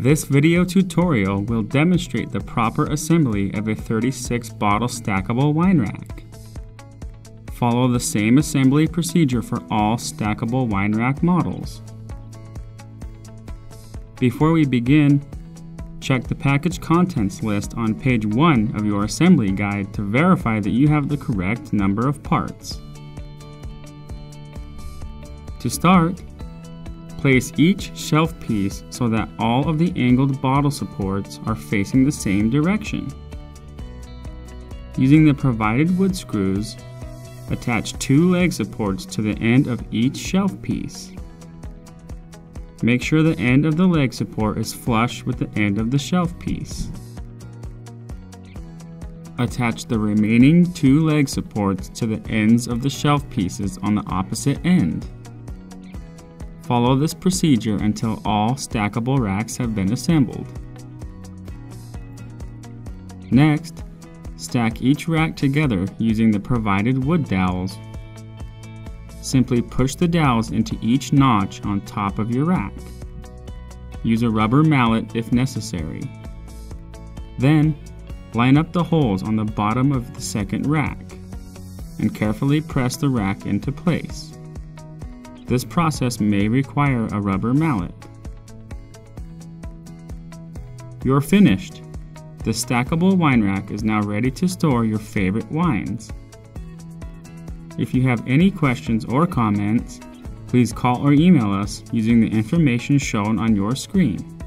This video tutorial will demonstrate the proper assembly of a 36-bottle stackable wine rack. Follow the same assembly procedure for all stackable wine rack models. Before we begin, check the package contents list on page 1 of your assembly guide to verify that you have the correct number of parts. To start, place each shelf piece so that all of the angled bottle supports are facing the same direction. Using the provided wood screws, attach 2 leg supports to the end of each shelf piece. Make sure the end of the leg support is flush with the end of the shelf piece. Attach the remaining 2 leg supports to the ends of the shelf pieces on the opposite end. Follow this procedure until all stackable racks have been assembled. Next, stack each rack together using the provided wood dowels. Simply push the dowels into each notch on top of your rack. Use a rubber mallet if necessary. Then, line up the holes on the bottom of the second rack and carefully press the rack into place. This process may require a rubber mallet. You're finished! The stackable wine rack is now ready to store your favorite wines. If you have any questions or comments, please call or email us using the information shown on your screen.